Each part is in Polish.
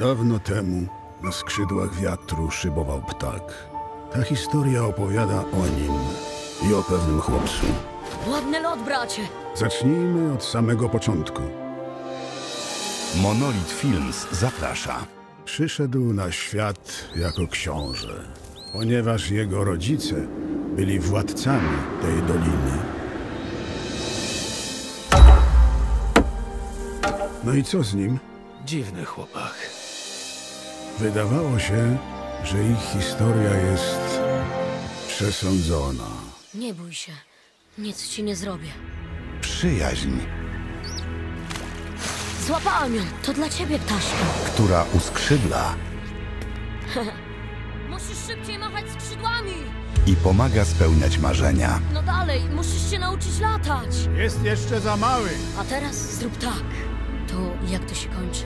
Dawno temu na skrzydłach wiatru szybował ptak. Ta historia opowiada o nim i o pewnym chłopcu. Ładny lot, bracie! Zacznijmy od samego początku. Monolith Films zaprasza. Przyszedł na świat jako książę, ponieważ jego rodzice byli władcami tej doliny. No i co z nim? Dziwny chłopak. Wydawało się, że ich historia jest przesądzona. Nie bój się, nic ci nie zrobię. Przyjaźń. Złapałam ją, to dla ciebie, ptaszka. Która uskrzydla. Musisz szybciej machać skrzydłami. I pomaga spełniać marzenia. No dalej, musisz się nauczyć latać. Jest jeszcze za mały. A teraz zrób tak. To jak to się kończy?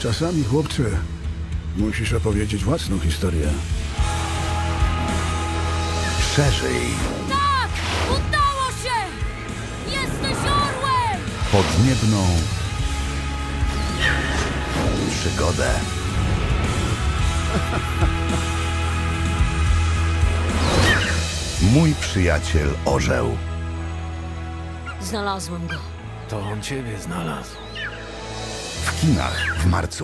Czasami, chłopcze, musisz opowiedzieć własną historię. Szerzej. Tak! Udało się! Jesteś orłem! Podniebną przygodę. Mój przyjaciel orzeł. Znalazłem go. To on ciebie znalazł. W kinach w marcu.